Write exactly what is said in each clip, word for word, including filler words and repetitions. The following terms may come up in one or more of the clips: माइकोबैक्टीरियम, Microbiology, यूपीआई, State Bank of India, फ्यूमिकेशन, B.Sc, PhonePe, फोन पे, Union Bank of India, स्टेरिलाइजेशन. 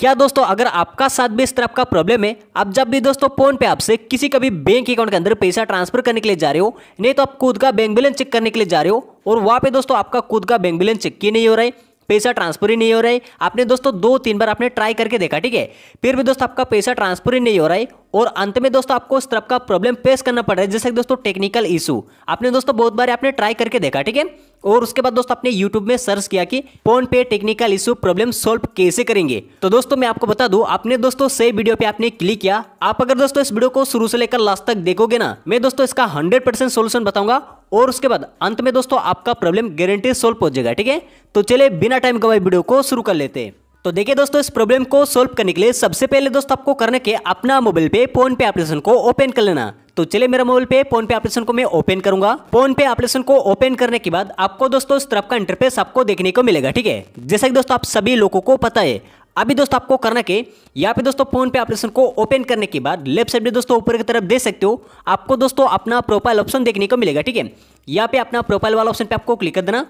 क्या दोस्तों, अगर आपका साथ भी इस तरफ का प्रॉब्लम है, आप जब भी दोस्तों फोन पे आपसे किसी का भी बैंक अकाउंट के अंदर पैसा ट्रांसफर करने के लिए जा रहे हो, नहीं तो आप खुद का बैंक बैलेंस चेक करने के लिए जा रहे हो और वहाँ पे दोस्तों आपका खुद का बैंक बैलेंस चेक ही नहीं हो रहा है, पैसा ट्रांसफर ही नहीं हो रहा है, आपने दोस्तों दो तीन बार आपने ट्राई करके देखा, ठीक है, फिर भी दोस्तों आपका पैसा ट्रांसफर ही नहीं हो रहा है और अंत में दोस्तों आपको इस तरफ का प्रॉब्लम फेस करना पड़ रहा है, जैसे दोस्तों टेक्निकल इशू आपने दोस्तों बहुत बार आपने ट्राई करके देखा, ठीक है, और उसके बाद दोस्तों आपने यूट्यूब में सर्च किया कि फोन पे टेक्निकल इशू प्रॉब्लम सॉल्व कैसे करेंगे। तो दोस्तों मैं आपको बता दूं, आपने दोस्तों सही वीडियो पे आपने क्लिक किया। आप अगर दोस्तों इस वीडियो को शुरू से लेकर लास्ट तक देखोगे ना, मैं दोस्तों इसका हंड्रेड परसेंट सॉल्यूशन बताऊंगा और उसके बाद अंत में दोस्तों आपका प्रॉब्लम गारंटी सॉल्व हो जाएगा, ठीक है। तो चलिए बिना टाइम गवाए वीडियो को शुरू कर लेते हैं। तो देखिए दोस्तों, इस प्रॉब्लम को सॉल्व करने के लिए सबसे पहले दोस्तों आपको करने के अपना मोबाइल पे फोन पे एप्लीकेशन को ओपन कर लेना। तो चलिए मेरा मोबाइल पे फोन पे एप्लीकेशन को मैं ओपन करूंगा। फोन पे एप्लीकेशन को ओपन करने के बाद आपको दोस्तों इस तरफ का इंटरफेस आपको देखने को मिलेगा, ठीक है, जैसा कि दोस्तों आप सभी लोगों को पता है। अभी दोस्तों आपको करना के यहाँ पे दोस्तों फोन पे एप्लीकेशन को ओपन करने के बाद लेफ्ट साइड में दोस्तों ऊपर की तरफ देख सकते हो, आपको दोस्तों अपना प्रोफाइल ऑप्शन देखने को मिलेगा, ठीक है। यहाँ पे अपना प्रोफाइल वाला ऑप्शन पे आपको क्लिक कर देना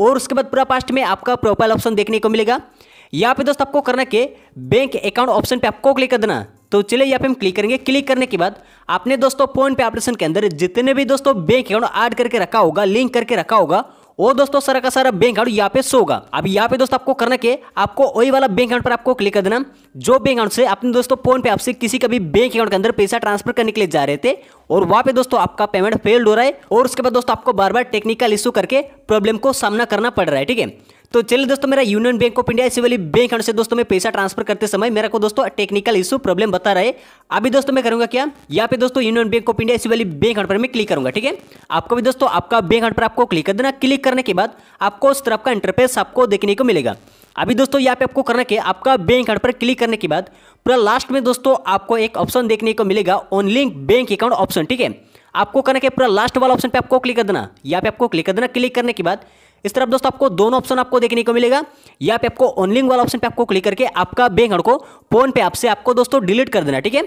और उसके बाद पूरा पास्ट में आपका प्रोफाइल ऑप्शन देखने को मिलेगा। यहाँ पे दोस्तों आपको करना के बैंक अकाउंट ऑप्शन पे आपको क्लिक कर देना। तो चलिए यहाँ पे हम क्लिक करेंगे। क्लिक करने के बाद आपने दोस्तों फोन पे एप्लीकेशन के अंदर जितने भी दोस्तों बैंक अकाउंट ऐड करके रखा होगा, लिंक करके रखा होगा, वो दोस्तों सारा का सारा बैंक अकाउंट यहाँ पे शो होगा। अब यहाँ पे दोस्तों आपको करना के आपको वही वाला बैंक अकाउंट पर आपको क्लिक कर देना, जो बैंक अकाउंट से अपने दोस्तों फोन पे आपसे किसी का भी बैंक अकाउंट के अंदर पैसा ट्रांसफर करने के लिए जा रहे थे और वहाँ पे दोस्तों आपका पेमेंट फेल्ड हो रहा है और उसके बाद दोस्तों आपको बार बार टेक्निकल इशू करके प्रॉब्लम को सामना करना पड़ रहा है, ठीक है। तो चलिए दोस्तों, मेरा यूनियन बैंक ऑफ इंडिया इसी वाली बैंक अकाउंट से दोस्तों मैं पैसा ट्रांसफर करते समय मेरा को दोस्तों टेक्निकल इशू प्रॉब्लम बता रहा है। अभी दोस्तों मैं करूंगा क्या, यहाँ पे दोस्तों यूनियन बैंक ऑफ इंडिया इसी वाली बैंक अकाउंट पर मैं क्लिक करूंगा, ठीक है। आपको भी दोस्तों आपका बैंक अकाउंट पर आपको क्लिक कर देना। क्लिक करने के बाद आपको उस तरफ का इंटरफेस आपको देखने को मिलेगा। अभी दोस्तों यहाँ पे आपको करना है, आपका बैंक अकाउंट पर क्लिक करने के बाद पूरा लास्ट में दोस्तों आपको एक ऑप्शन देखने को मिलेगा, ओनली बैंक अकाउंट ऑप्शन, ठीक है। आपको करना है पूरा लास्ट वाला ऑप्शन पे आपको क्लिक कर देना। यहाँ पे आपको क्लिक कर देना। क्लिक करने के बाद इस तरफ दोस्तों आपको दोनों ऑप्शन आपको देखने को मिलेगा। यहाँ पे आपको ओनली वाला ऑप्शन पे आपको क्लिक करके आपका बैंक अकाउंट को फोन पे आपसे आपको दोस्तों डिलीट कर देना, ठीक है।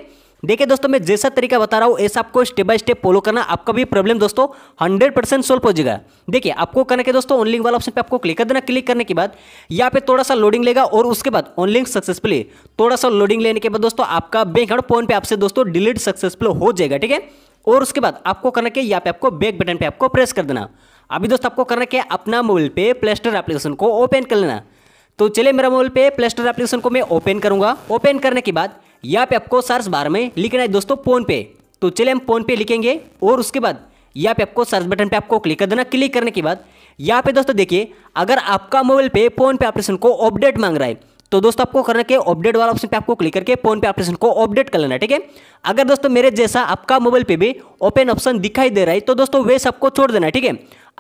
देखिए दोस्तों, मैं जैसा तरीका बता रहा हूँ ऐसा आपको स्टेप बाय स्टेप फॉलो करना, आपका भी प्रॉब्लम दोस्तों हंड्रेड परसेंट सॉल्व हो जाएगा। देखिए आपको करना है दोस्तों ऑनलिंक वाला ऑप्शन पे आपको क्लिक कर देना। क्लिक करने के बाद यहाँ पे थोड़ा सा लोडिंग लेगा और उसके बाद ऑनलिंक सक्सेसफुली, थोड़ा सा लोडिंग लेने के बाद दोस्तों आपका बैंक अकाउंट फोन पे आपसे दोस्तों डिलीट सक्सेसफुल हो जाएगा, ठीक है। और उसके बाद आपको करना है यहाँ पे आपको बैक बटन पे आपको प्रेस कर देना। अभी दोस्तों आपको करना है अपना मोबाइल पे प्ले स्टोर एप्लीकेशन को ओपन कर लेना। तो चलिए मेरा मोबाइल पे प्ले स्टोर एप्लीकेशन को मैं ओपन करूंगा। ओपन करने के बाद यहाँ पे आपको सर्च बार में लिखना है दोस्तों फोन पे। तो चलिए हम फोन पे लिखेंगे और उसके बाद यहाँ पे आपको सर्च बटन पे आपको क्लिक कर देना। क्लिक करने के बाद यहाँ पे दोस्तों देखिए, अगर आपका मोबाइल पे फोन पे एप्लीकेशन को अपडेट मांग रहा है तो दोस्तों आपको करना है अपडेट वाला ऑप्शन पे आपको क्लिक करके फोन पे एप्लीकेशन को अपडेट कर लेना, ठीक है। अगर दोस्तों मेरे जैसा आपका मोबाइल पे भी ओपन ऑप्शन दिखाई दे रहा है तो दोस्तों वे सबको छोड़ देना, ठीक है।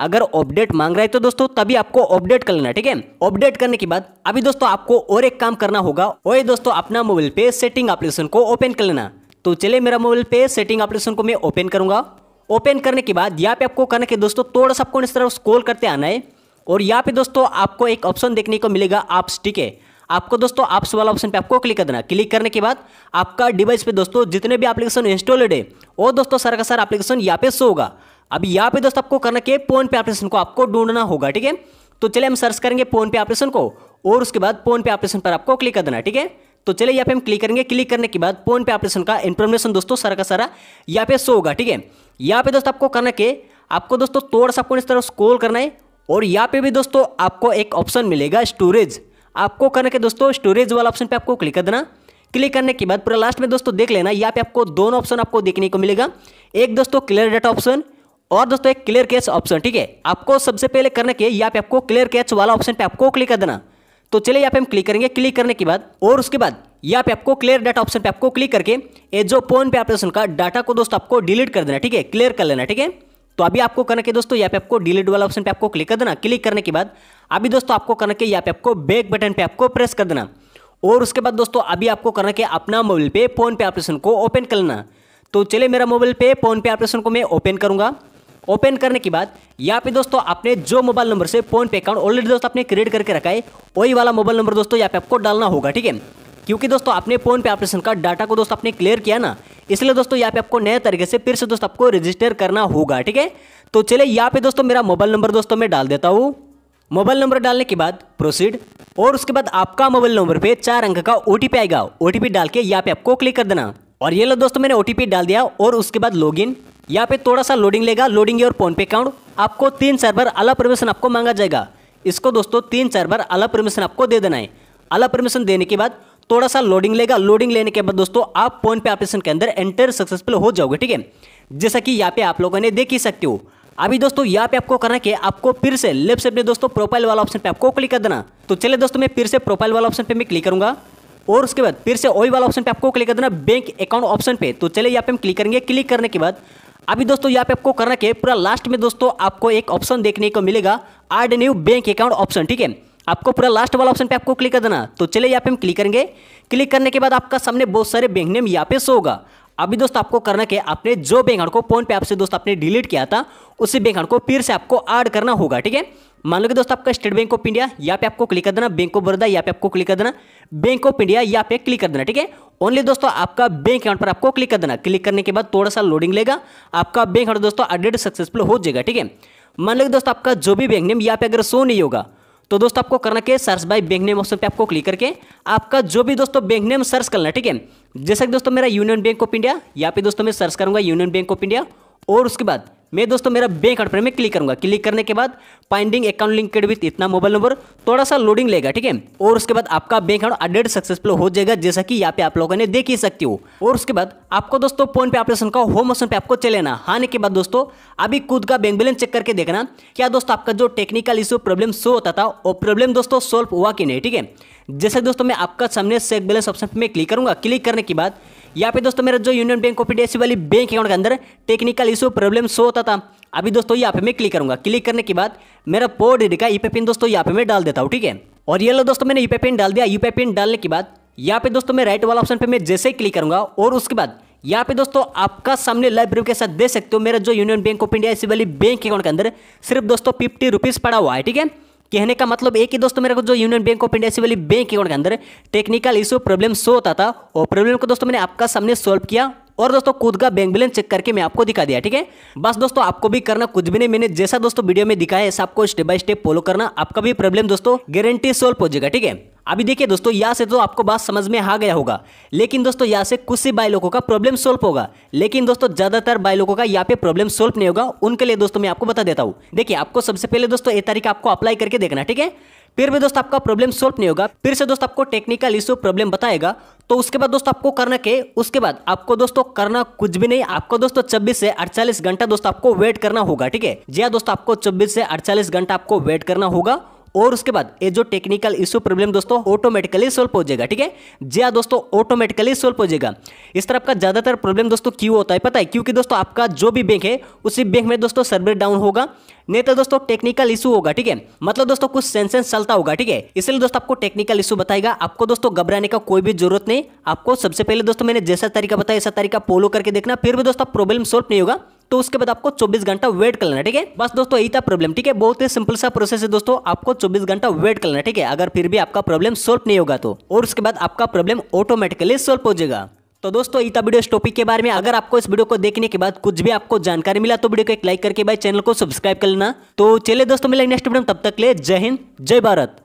अगर अपडेट मांग रहा है तो दोस्तों तभी आपको अपडेट कर लेना, ठीक है। अपडेट करने के बाद अभी दोस्तों आपको और एक काम करना होगा, और ये दोस्तों अपना मोबाइल पे सेटिंग एप्लीकेशन को ओपन कर लेना। तो चलिए मेरा मोबाइल पे सेटिंग एप्लीकेशन को मैं ओपन करूंगा। ओपन करने के बाद यहाँ पे आपको करना है दोस्तों थोड़ा सा आपको इस तरफ स्क्रॉल करते आना है और यहाँ पे दोस्तों आपको एक ऑप्शन देखने को मिलेगा ऐप्स, ठीक है। आपको दोस्तों ऐप्स वाला ऑप्शन पे आपको क्लिक कर देना। क्लिक करने के बाद आपका डिवाइस पे दोस्तों जितने भी एप्लीकेशन इंस्टॉल्ड है वो दोस्तों सारा का सारा एप्लीकेशन यहाँ पे शो होगा। अब यहाँ पे दोस्तों आपको करना है फोन पे एप्लीकेशन को आपको ढूंढना होगा, ठीक है। तो चलिए हम सर्च करेंगे फोन पे एप्लीकेशन को और उसके बाद फोन पे एप्लीकेशन पर आपको क्लिक कर देना, ठीक है। तो चलिए यहाँ पे हम क्लिक करेंगे। क्लिक करने के बाद फोन पे एप्लीकेशन का इन्फॉर्मेशन दोस्तों सारा का सारा यहाँ पे शो होगा, ठीक है। यहाँ पे दोस्तों आपको करना है, आपको दोस्तों थोड़ा सा आपको इस तरह स्क्रॉल करना है और यहाँ पे भी दोस्तों आपको एक ऑप्शन मिलेगा स्टोरेज। आपको करना है दोस्तों स्टोरेज वाला ऑप्शन पे आपको क्लिक कर देना। क्लिक करने के बाद पूरा लास्ट में दोस्तों देख लेना, यहाँ पे आपको दोनों ऑप्शन आपको देखने को मिलेगा, एक दोस्तों क्लियर डेटा ऑप्शन और दोस्तों एक क्लियर कैश ऑप्शन, ठीक है। आपको सबसे पहले करना है यहाँ पे आपको क्लियर कैश वाला ऑप्शन पे आपको क्लिक कर देना। तो चलिए यहाँ पे हम क्लिक करेंगे। क्लिक करने के बाद और उसके बाद यहाँ पे आपको क्लियर डाटा ऑप्शन पे आपको क्लिक करके ये जो फोन पे एप्लीकेशन का डाटा को दोस्तों आपको डिलीट कर देना, ठीक है, क्लियर कर लेना, ठीक है। तो अभी आपको करना है दोस्तों यहाँ पे आपको डिलीट वाला ऑप्शन पे आपको क्लिक कर देना। क्लिक करने के बाद अभी दोस्तों आपको करना है यहाँ पे आपको बैक बटन पे आपको प्रेस कर देना और उसके बाद दोस्तों अभी आपको करना है अपना मोबाइल पे फोन पे एप्लीकेशन को ओपन कर लेना। तो चलिए मेरा मोबाइल पे फोन पे एप्लीकेशन को मैं ओपन करूंगा। ओपन करने के बाद यहाँ पे दोस्तों आपने जो मोबाइल नंबर से फोन पे अकाउंट ऑलरेडी दोस्तों आपने क्रिएट करके रखा है वही वाला मोबाइल नंबर दोस्तों यहाँ पे आपको डालना होगा, ठीक है। क्योंकि दोस्तों आपने फोन पे एप्लीकेशन का डाटा को दोस्तों आपने क्लियर किया ना, इसलिए दोस्तों यहाँ पे आपको नए तरीके से फिर से दोस्तों आपको रजिस्टर करना होगा, ठीक है। तो चलिए यहाँ पे दोस्तों मेरा मोबाइल नंबर दोस्तों मैं डाल देता हूँ। मोबाइल नंबर डालने के बाद प्रोसीड, और उसके बाद आपका मोबाइल नंबर पे चार अंक का ओटीपी आएगा। ओटीपी डाल के यहाँ पे आपको क्लिक कर देना। और ये लो दोस्तों, मैंने ओटीपी डाल दिया और उसके बाद लॉगिन। यहाँ पे थोड़ा सा लोडिंग लेगा, लोडिंग योर फोनपे अकाउंट। आपको तीन चार बार अला परमिशन आपको मांगा जाएगा। इसको दोस्तों तीन चार बार अला परमिशन आपको दे देना है। अला परमिशन देने के बाद थोड़ा सा लोडिंग लेगा। लोडिंग लेने के बाद दोस्तों आप फोनपे एप्लीकेशन के अंदर एंटर सक्सेसफुल हो जाओगे। ठीक है, जैसा कि यहाँ पे आप लोगों ने देख ही सकते हो। अभी दोस्तों यहाँ पे आपको करना है कि आपको फिर से लेफ्ट साइड में दोस्तों प्रोफाइल वाला ऑप्शन पे आपको क्लिक कर देना। तो चलिए दोस्तों, मैं फिर से प्रोफाइल वाला ऑप्शन पे मैं क्लिक करूंगा और उसके बाद फिर से वही वाला ऑप्शन पे आपको क्लिक कर देना, बैंक अकाउंट ऑप्शन पे। तो चलिए यहाँ पे हम क्लिक करेंगे। क्लिक करने के बाद अभी दोस्तों यहाँ पे आपको करना है पूरा लास्ट में दोस्तों आपको एक ऑप्शन देखने को मिलेगा, add new bank account option. ठीक है, आपको पूरा लास्ट वाला ऑप्शन पे आपको क्लिक कर देना। तो चलिए यहाँ पे हम क्लिक करेंगे। क्लिक करने के बाद आपका सामने बहुत सारे बैंक नेम यहाँ पे शो होगा। अभी दोस्तों आपको करना कि आपने जो बैंक अकाउंट को फोन पे आपसे दोस्तों आपने डिलीट किया था, उसी बैंक अकाउंट को फिर से आपको ऐड करना होगा। ठीक है, मान लो कि दोस्तों आपका स्टेट बैंक ऑफ इंडिया, यहाँ पे आपको क्लिक कर देना। बैंक ऑफ बड़ौदा, यहाँ पे आपको क्लिक कर देना। बैंक ऑफ इंडिया, यहाँ पे क्लिक कर देना। ठीक है, ओनली दोस्तों आपका बैंक अकाउंट पर आपको क्लिक कर देना। क्लिक करने के बाद थोड़ा सा लोडिंग लेगा, आपका बैंक अकाउंट दोस्तों अपडेट सक्सेसफुल हो जाएगा। ठीक है, मान लो कि दोस्तों आपका जो भी बैंक नेम यहाँ पे अगर शो नहीं होगा, तो दोस्तों आपको करना के search by bank name option पे आपको क्लिक करके आपका जो भी दोस्तों बैंक नेम सर्च करना है। ठीक है, जैसा कि दोस्तों मेरा यूनियन बैंक ऑफ इंडिया, यहाँ पे दोस्तों मैं सर्च करूंगा यूनियन बैंक ऑफ इंडिया। और उसके बाद मैं दोस्तों मेरा बैंक अकाउंट पर मैं क्लिक करूंगा। क्लिक करने के बाद फाइंडिंग अकाउंट लिंक्ड विथ इतना मोबाइल नंबर, थोड़ा सा लोडिंग लेगा। ठीक है, और उसके बाद आपका बैंक अकाउंट अपडेट सक्सेसफुल हो जाएगा, जैसा कि यहाँ पे आप लोगों ने देख ही सकते हो। और उसके बाद आपको दोस्तों फोन पे एप्लीकेशन का होम ऑप्शन पे आपको चले आना। आने के बाद दोस्तों अभी खुद का बैंक बैलेंस चेक करके देखना, क्या दोस्तों आपका जो टेक्निकल इशू प्रॉब्लम शो होता था, वो प्रॉब्लम दोस्तों सॉल्व हुआ कि नहीं। ठीक है, जैसे दोस्तों मैं आपका सामने चेक बैलेंस ऑप्शन पर मैं क्लिक करूंगा। क्लिक करने के बाद यहाँ पे दोस्तों मेरा जो यूनियन बैंक ऑफ इंडिया वाली बैंक अकाउंट के अंदर टेक्निकल इशू प्रॉब्लम शो होता था, अभी दोस्तों यहाँ पे मैं क्लिक करूंगा। क्लिक करने के बाद मेरा पोर्ट डेडी का यूपीआई पिन दोस्तों यहाँ पे मैं डाल देता हूँ। ठीक है, और ये लो दोस्तों मैंने यूपीआई पिन डाल दिया। यूपीआई पिन डालने के बाद यहाँ पे दोस्तों मैं राइट वाला ऑप्शन पे मैं जैसे ही क्लिक करूंगा, और उसके बाद यहाँ पे दोस्तों आपका सामने लाइव व्यू के साथ देख सकते हो, मेरा जो यूनियन बैंक ऑफ इंडिया वाली बैंक अकाउंट के अंदर सिर्फ दोस्तों फिफ्टी रुपीज़ पड़ा हुआ है। ठीक है, कहने का मतलब एक ही दोस्तों मेरे को जो यूनियन बैंक ऑफ इंडिया से वाली बैंक अकाउंट के अंदर टेक्निकल इशू प्रॉब्लम शो होता था, और प्रॉब्लम को दोस्तों मैंने आपका सामने सॉल्व किया और दोस्तों खुद का बैंक बैलेंस चेक करके मैं आपको दिखा दिया। ठीक है, बस दोस्तों आपको भी करना कुछ भी नहीं, मैंने जैसा दोस्तों वीडियो में दिखाया है, ऐसा आपको स्टेप बाय स्टेप फॉलो करना, आपका भी प्रॉब्लम दोस्तों गारंटी सॉल्व हो जाएगा। ठीक है, अभी देखिए दोस्तों यहाँ से तो आपको बात समझ में आ गया होगा, लेकिन दोस्तों यहाँ से कुछ ही बाई लोगों का प्रॉब्लम सॉल्व होगा, लेकिन दोस्तों ज़्यादातर बाई लोगों का यहाँ पे प्रॉब्लम सॉल्व नहीं होगा। उनके लिए दोस्तों मैं आपको बता देता हूँ। देखिए, आपको सबसे पहले दोस्तों ये तारीख आपको अप्लाई करके देखना। ठीक है, फिर भी दोस्तों आपका प्रॉब्लम सॉल्व नहीं होगा, फिर से दोस्तों आपको टेक्निकल इशू प्रॉब्लम बताएगा। तो उसके बाद दोस्तों आपको करना के उसके बाद आपको दोस्तों करना कुछ भी नहीं, आपको दोस्तों छब्बीस से अड़तालीस घंटा दोस्तों आपको वेट करना होगा। ठीक है, जी हाँ दोस्तों, आपको छब्बीस से अड़तालीस घंटा आपको वेट करना होगा, और उसके बाद ये जो टेक्निकल इशू प्रॉब्लम दोस्तों ऑटोमेटिकली सॉल्व हो जाएगा। ठीक है, जी हाँ दोस्तों, ऑटोमेटिकली सॉल्व हो जाएगा। इस तरह आपका ज़्यादातर प्रॉब्लम दोस्तों क्यों होता है पता है, क्योंकि दोस्तों आपका जो भी बैंक है उसी बैंक में दोस्तों सर्वर डाउन होगा, नहीं तो दोस्तों टेक्निकल इशू होगा। ठीक है, मतलब दोस्तों कुछ सेंसेंस चलता होगा। ठीक है, इसलिए दोस्तों आपको टेक्निकल इशू बताएगा, आपको दोस्तों घबराने का कोई भी जरूरत नहीं। आपको सबसे पहले दोस्तों मैंने जैसा तरीका बताया, ऐसा तरीका फॉलो करके देखना, फिर भी दोस्तों प्रॉब्लम सॉल्व नहीं होगा। तो उसके बाद आपको चौबीस घंटा वेट करना। ठीक है, बस दोस्तों यही था प्रॉब्लम। ठीक है, बहुत ही सिंपल सा प्रोसेस है दोस्तों, आपको चौबीस घंटा वेट करना। ठीक है, अगर फिर भी आपका प्रॉब्लम सॉल्व नहीं होगा तो, और उसके बाद आपका प्रॉब्लम ऑटोमेटिकली सॉल्व हो जाएगा। तो दोस्तों यही था वीडियो इस टॉपिक के बारे में। अगर आपको इस वीडियो को देखने के बाद कुछ भी आपको जानकारी मिला तो वीडियो को एक लाइक करके भाई चैनल को सब्सक्राइब कर लेना। तो चलिए दोस्तों मिलेंगे नेक्स्ट वीडियो में, तब तक ले जय हिंद, जय भारत।